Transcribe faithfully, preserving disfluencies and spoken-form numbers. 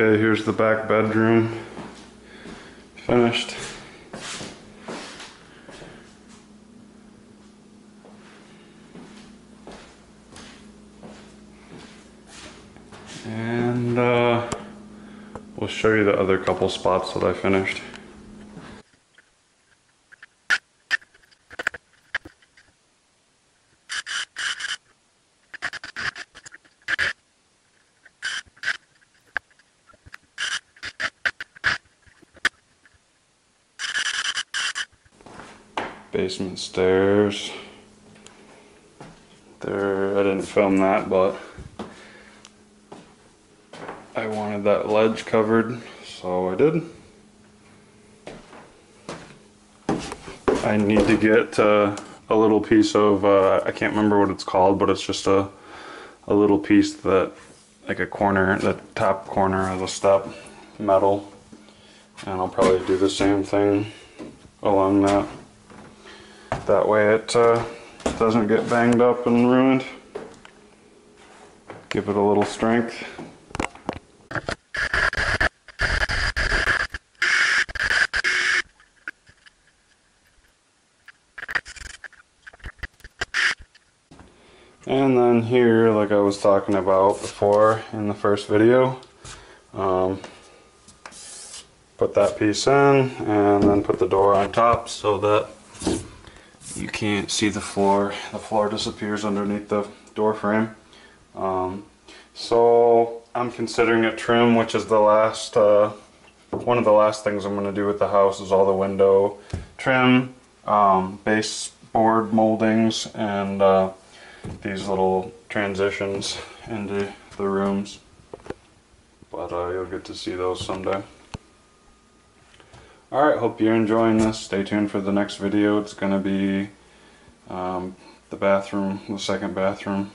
Okay, here's the back bedroom finished. And uh, we'll show you the other couple spots that I finished. Basement stairs. There, I didn't film that, but I wanted that ledge covered, so I did. I need to get uh, a little piece of, uh, I can't remember what it's called, but it's just a, a little piece that, like a corner, the top corner of the step, metal. And I'll probably do the same thing along that. That way it uh, doesn't get banged up and ruined. Give it a little strength. And then here, like I was talking about before in the first video, um, put that piece in and then put the door on top so that you can't see the floor. The floor disappears underneath the door frame. Um, so I'm considering a trim, which is the last, uh, one of the last things I'm going to do with the house is all the window trim, um, baseboard moldings, and uh, these little transitions into the rooms. But uh, you'll get to see those someday. Alright, hope you're enjoying this. Stay tuned for the next video. It's going to be um, the bathroom, the second bathroom.